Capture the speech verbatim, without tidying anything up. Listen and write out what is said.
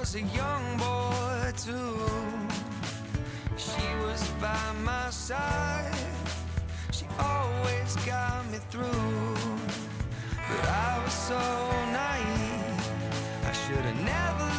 was a young boy too. She was by my side, she always got me through. But I was so naive, I should have never